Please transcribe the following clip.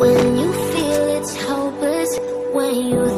When you feel it's hopeless, when you